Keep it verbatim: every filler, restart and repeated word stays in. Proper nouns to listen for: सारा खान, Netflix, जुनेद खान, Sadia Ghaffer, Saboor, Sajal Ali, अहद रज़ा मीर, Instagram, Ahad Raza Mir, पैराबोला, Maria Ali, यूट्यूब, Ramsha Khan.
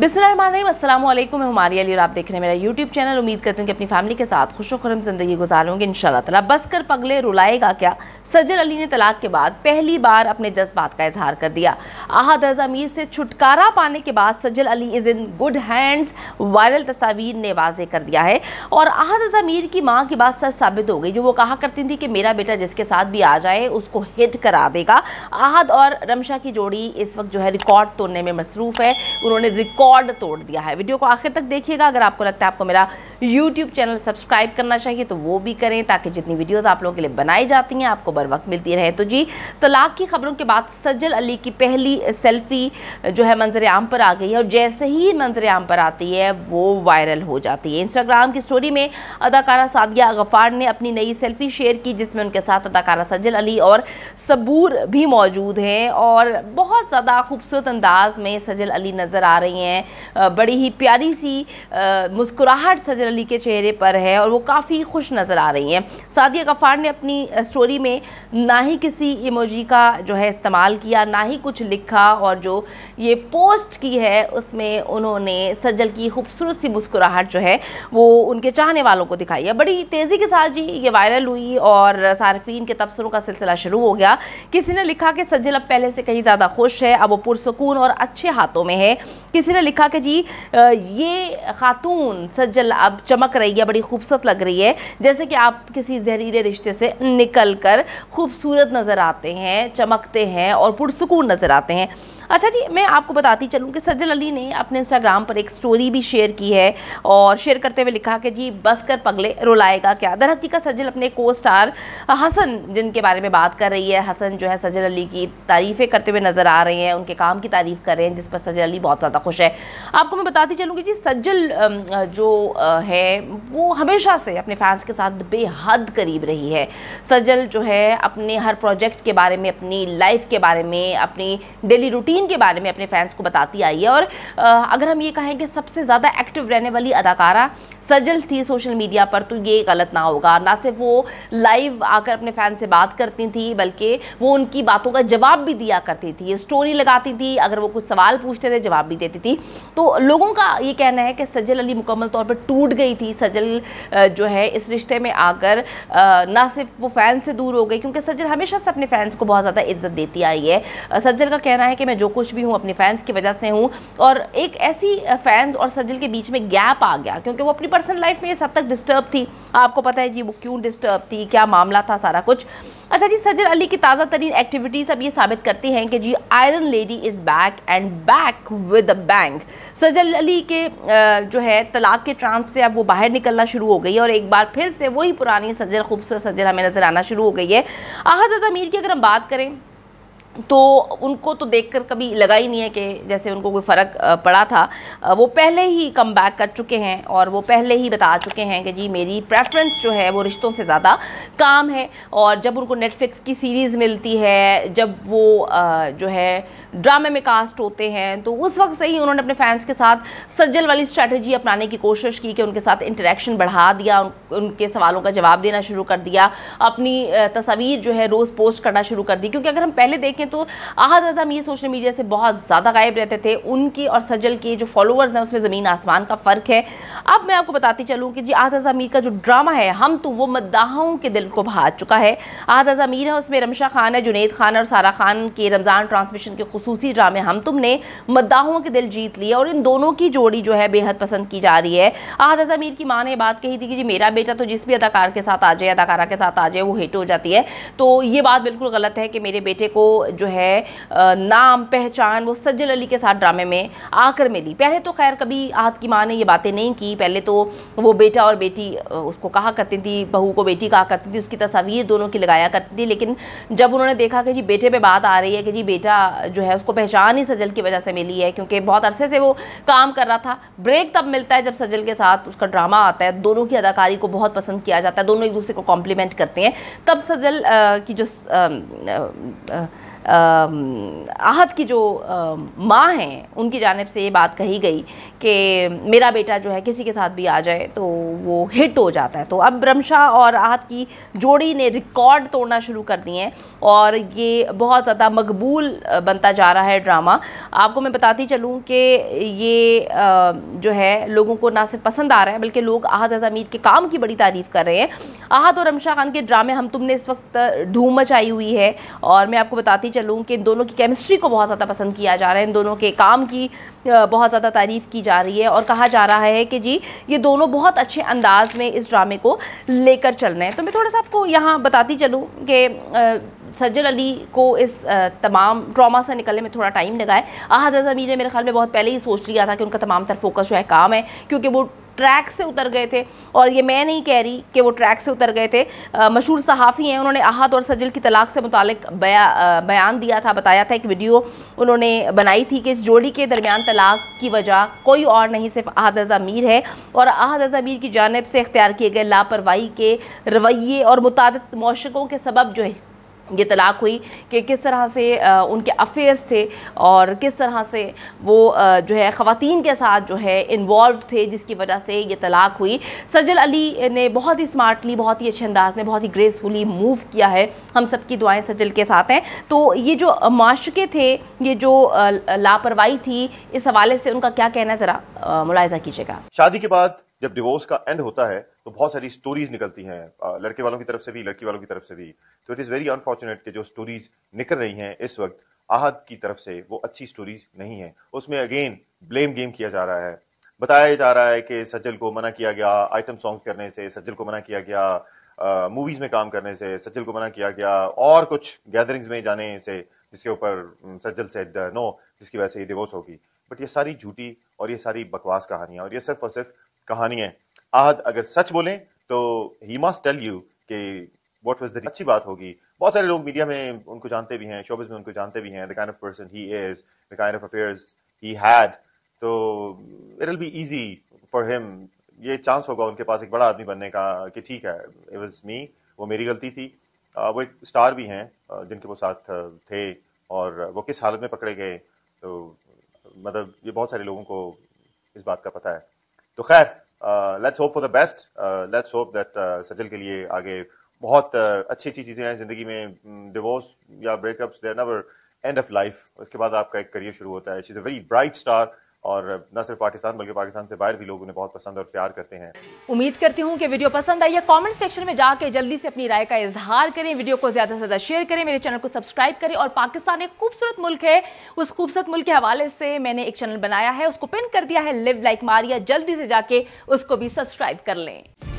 बिस्मिल्लाहिर्रहमानिर्रहीम, अस्सलामु अलैकुम। मैं मारिया अली और आप देख रहे हैं मेरा यूट्यूब चैनल। उम्मीद करती हूँ कि अपनी फैमिली के साथ खुशोखुरम ज़िंदगी गुजारोगे इंशाल्लाह ताला। बस कर पगले रुलाएगा क्या। सजल अली ने तलाक के बाद पहली बार अपने जज्बात का इजहार कर दिया। अहद रज़ा मीर से छुटकारा पाने के बाद Sajal Ali is in good hands, viral तस्वीर ने वाज़ह कर दिया है। और अहद रज़ा मीर की माँ की बात सच साबित हो गई। जो वो कहा करती थी कि मेरा बेटा जिसके साथ भी आ जाए उसको हिट करा देगा। अहद और रमशा की जोड़ी इस वक्त जो है रिकॉर्ड तोड़ने में मसरूफ़ है। उन्होंने रिकॉर्ड तोड़ दिया है। वीडियो को आखिर तक देखिएगा। अगर आपको लगता है आपको मेरा यूट्यूब चैनल सब्सक्राइब करना चाहिए तो वो भी करें, ताकि जितनी वीडियोज़ आप लोगों के लिए बनाई जाती हैं आपको बर वक्त मिलती रहे। तो जी, तलाक की खबरों के बाद सजल अली की पहली सेल्फ़ी जो है मंजर आम पर आ गई है। और जैसे ही मंजर आम पर आती है वो वायरल हो जाती है। इंस्टाग्राम की स्टोरी में अदाकारा सादिया गफ़ार ने अपनी नई सेल्फ़ी शेयर की, जिसमें उनके साथ अदाकारा सजल अली और सबूर भी मौजूद हैं। और बहुत ज़्यादा खूबसूरत अंदाज में सजल अली नज़र आ रही हैं। बड़ी ही प्यारी सी मुस्कुराहट सजल अली के चेहरे पर है और वो काफ़ी खुश नज़र आ रही हैं। सादिया गफ़ार ने अपनी स्टोरी में ना ही किसी इमोजी का जो है इस्तेमाल किया, ना ही कुछ लिखा, और जो ये पोस्ट की है उसमें उन्होंने सजल की खूबसूरत सी मुस्कुराहट जो है वो उनके चाहने वालों को दिखाई है। बड़ी तेज़ी के साथ जी ये वायरल हुई और सार्फिन के तबसरों का सिलसिला शुरू हो गया। किसी ने लिखा कि सजल अब पहले से कहीं ज़्यादा खुश है, अब वो पुरसुकून और अच्छे हाथों में है। किसी ने लिखा कि जी ये खातून सजल अब चमक रही है, बड़ी खूबसूरत लग रही है, जैसे कि आप किसी जहरीले रिश्ते से निकल कर खूबसूरत नज़र आते हैं, चमकते हैं और पुरसुकून नज़र आते हैं। अच्छा जी, मैं आपको बताती चलूँ कि सजल अली ने अपने इंस्टाग्राम पर एक स्टोरी भी शेयर की है और शेयर करते हुए लिखा कि जी बस कर पगले रुलाएगा क्या। दरहकीकत सजल अपने को स्टार हसन, जिनके बारे में बात कर रही है, हसन जो है सजल अली की तारीफ़ें करते हुए नज़र आ रहे हैं, उनके काम की तारीफ़ कर रहे हैं, जिस पर सजल अली बहुत ज़्यादा खुश है। आपको मैं बताती चलूँ कि जी सजल जो है वो हमेशा से अपने फैंस के साथ बेहद करीब रही है। सजल जो है अपने हर प्रोजेक्ट के बारे में, अपनी लाइफ के बारे में, अपनी डेली रूटीन के बारे में अपने फैंस को बताती आई है। और अगर हम ये कहें कि सबसे ज़्यादा एक्टिव रहने वाली अदाकारा सजल थी सोशल मीडिया पर, तो ये गलत ना होगा। ना सिर्फ वो लाइव आकर अपने फैन से बात करती थी, बल्कि वो उनकी बातों का जवाब भी दिया करती थी, स्टोरी लगाती थी, अगर वो कुछ सवाल पूछते थे जवाब भी देती थी। तो लोगों का ये कहना है कि सजल अली मुकम्मल तौर पर टूट गई थी। सजल जो है इस रिश्ते में आकर ना सिर्फ वो फैन से दूर हो गई, क्योंकि सजल हमेशा से अपने फैंस को बहुत ज़्यादा इज्जत देती आई है। सजल का कहना है कि मैं जो कुछ भी हूँ अपने फैंस की वजह से हूँ, और एक ऐसी फैंस और सजल के बीच में गैप आ गया क्योंकि वो अपनी पर्सनल लाइफ में इस हद तक डिस्टर्ब थी। आपको पता है जी वो क्यों डिस्टर्ब थी, क्या मामला था, सारा कुछ। अच्छा जी, सजल अली की ताज़ा तरीन एक्टिविटीज़ अब ये साबित करती हैं कि जी iron lady is back and back with a bang. Sajal Ali के जो है तलाक के ट्रांस से अब वो बाहर निकलना शुरू हो गई है और एक बार फिर से वही पुरानी सजल, खूबसूरत सजल हमें नज़र आना शुरू हो गई है। अहद रज़ा मीर की अगर हम बात करें तो उनको तो देखकर कभी लगा ही नहीं है कि जैसे उनको कोई फ़र्क पड़ा था। वो पहले ही कम बैक कर चुके हैं और वो पहले ही बता चुके हैं कि जी मेरी प्रेफरेंस जो है वो रिश्तों से ज़्यादा काम है। और जब उनको नेटफ्लिक्स की सीरीज़ मिलती है, जब वो जो है ड्रामे में कास्ट होते हैं, तो उस वक्त से ही उन्होंने अपने फैंस के साथ सजल वाली स्ट्रैटेजी अपनाने की कोशिश की कि उनके साथ इंटरेक्शन बढ़ा दिया, उनके सवालों का जवाब देना शुरू कर दिया, अपनी तस्वीर जो है रोज़ पोस्ट करना शुरू कर दी। क्योंकि अगर हम पहले देखें तो अहद रज़ा मीर सोशल मीडिया से बहुत ज़्यादा गायब रहते थे। उनके और सजल के जो फॉलोअर्स हैं उसमें ज़मीन आसमान का फ़र्क है। अब मैं आपको बताती चलूँ कि जी अहद रज़ा मीर का जो ड्रामा है हम तुम, वो मद्दाहों के दिल को भा चुका है। अहद रज़ा मीर है, उसमें रमशा खान है, जुनेद खान और सारा खान के रमज़ान ट्रांसमिशन के खसूसी ड्रामे हम तुम ने मद्दाहों के दिल जीत लिए और इन दोनों की जोड़ी जो है बेहद पसंद की जा रही है। अहद रज़ा मीर की माँ ने बात कही थी कि जी मेरा बेटा तो जिस भी अदाकार के साथ आ जाए, अदाकारा के साथ आ जाए, वो हिट हो जाती है। तो ये बात बिल्कुल गलत है कि मेरे बेटे को जो है नाम पहचान वो सजल अली के साथ ड्रामे में आकर मिली। पहले तो खैर कभी आहद की माँ ने ये बातें नहीं की। पहले तो वो बेटा और बेटी उसको कहा करती थी, बहू को बेटी कहा करती थी, उसकी तस्वीर दोनों की लगाया करती थी। लेकिन जब उन्होंने देखा कि जी बेटे पे बात आ रही है कि जी बेटा जो है उसको पहचान ही सजल की वजह से मिली है, क्योंकि बहुत अरसे से वो काम कर रहा था। ब्रेक तब मिलता है जब सजल के साथ उसका ड्रामा आता है, दोनों की अदाकारी को बहुत पसंद किया जाता है, दोनों एक दूसरे को कॉम्प्लीमेंट करते हैं, तब सजल की जो आहद की जो माँ हैं उनकी जानिब से ये बात कही गई कि मेरा बेटा जो है किसी के साथ भी आ जाए तो वो हिट हो जाता है। तो अब रमशा और आहद की जोड़ी ने रिकॉर्ड तोड़ना शुरू कर दिए हैं और ये बहुत ज़्यादा मकबूल बनता जा रहा है ड्रामा। आपको मैं बताती चलूँ कि ये जो है लोगों को ना सिर्फ पसंद आ रहा है बल्कि लोग आहद रज़ा मीर के काम की बड़ी तारीफ़ कर रहे हैं। आहद और रमशा खान के ड्रामे हम तुमने इस वक्त धूम मचाई हुई है और मैं आपको बताती चलूँ कि इन दोनों की केमिस्ट्री को बहुत ज़्यादा पसंद किया जा रहा है, इन दोनों के काम की बहुत ज़्यादा तारीफ़ की जा रही है और कहा जा रहा है कि जी ये दोनों बहुत अच्छे अंदाज में इस ड्रामे को लेकर चल रहे हैं। तो मैं थोड़ा सा आपको यहाँ बताती चलूँ कि सज्जल अली को इस तमाम ड्रामा से निकलने में थोड़ा टाइम लगा है। आहद रज़ा मीर ने मेरे ख्याल में बहुत पहले ही सोच लिया था कि उनका तमाम तरफ फोकस जो है काम है, क्योंकि वो ट्रैक से उतर गए थे और ये मैं नहीं कह रही कि वो ट्रैक से उतर गए थे। मशहूर सहाफ़ी हैं, उन्होंने आहद और सजल की तलाक़ से मुतालिक बया बयान दिया था, बताया था, एक वीडियो उन्होंने बनाई थी कि इस जोड़ी के दरमियान तलाक़ की वजह कोई और नहीं सिर्फ आहद रज़ा मीर है और आहद रज़ा मीर की जानिब से इख्तियार किए गए लापरवाही के रवैये और मुतादित मौशिकों के सबब जो है ये तलाक़ हुई कि किस तरह से आ, उनके अफेयर्स थे और किस तरह से वो आ, जो है ख़वातीन के साथ जो है इन्वॉल्व थे, जिसकी वजह से ये तलाक़ हुई। सजल अली ने बहुत ही स्मार्टली, बहुत ही अच्छे अंदाज में, बहुत ही ग्रेसफुली मूव किया है। हम सब की दुआएं सजल के साथ हैं। तो ये जो माशके थे, ये जो लापरवाही थी, इस हवाले से उनका क्या कहना है ज़रा मुलायजा कीजिएगा। शादी के बाद जब डिवोर्स का एंड होता है तो बहुत सारी स्टोरीज निकलती हैं, लड़के वालों की तरफ से भी, लड़की वालों की तरफ से भी। तो इट इज़ वेरी अनफॉर्चुनेट कि जो स्टोरीज निकल रही हैं इस वक्त आहद की तरफ से वो अच्छी स्टोरीज नहीं हैं। उसमें अगेन ब्लेम गेम किया जा रहा है, बताया जा रहा है कि सज्जल को मना किया गया आइटम सॉन्ग करने से, सज्जल को मना किया गया मूवीज में काम करने से, सज्जल को मना किया गया और कुछ गैदरिंग्स में जाने से, जिसके ऊपर सज्जल सेड नो, जिसकी वजह से ये डिवोर्स होगी। बट ये सारी झूठी और ये सारी बकवास कहानियाँ और ये सिर्फ और सिर्फ कहानियाँ। आहद अगर सच बोलें तो ही मस्ट टेल यू कि व्हाट वाज द अच्छी बात होगी। बहुत सारे लोग मीडिया में उनको जानते भी हैं, शोबिज़ में उनको जानते भी हैं, the kind of person he is, the kind of affairs he had. तो it will be easy for him, ये चांस होगा उनके पास एक बड़ा आदमी बनने का कि ठीक है इट वाज मी, वो मेरी गलती थी। वो एक स्टार भी हैं जिनके वो साथ थे और वो किस हालत में पकड़े गए, तो मतलब ये बहुत सारे लोगों को इस बात का पता है। तो खैर let's hope for the best, let's hope that Sajal के लिए आगे बहुत uh, अच्छी अच्छी चीज़ें हैं ज़िंदगी में। डिवोर्स या breakups they are never end of life, उसके बाद आपका एक करियर शुरू होता है। She is a very bright star और न सिर्फ पाकिस्तान बल्कि पाकिस्तान से बाहर भी लोग उन्हें बहुत पसंद और प्यार करते हैं। उम्मीद करती हूँ कि वीडियो पसंद आई है। कमेंट सेक्शन में जाकर जल्दी से अपनी राय का इजहार करें, वीडियो को ज़्यादा से ज़्यादा शेयर करें, मेरे चैनल को सब्सक्राइब करें। और पाकिस्तान एक खूबसूरत मुल्क है, उस खूबसूरत मुल्क के हवाले से मैंने एक चैनल बनाया है, उसको पिन कर दिया है, लिव लाइक मारिया, जल्दी से जाके उसको भी सब्सक्राइब कर लें।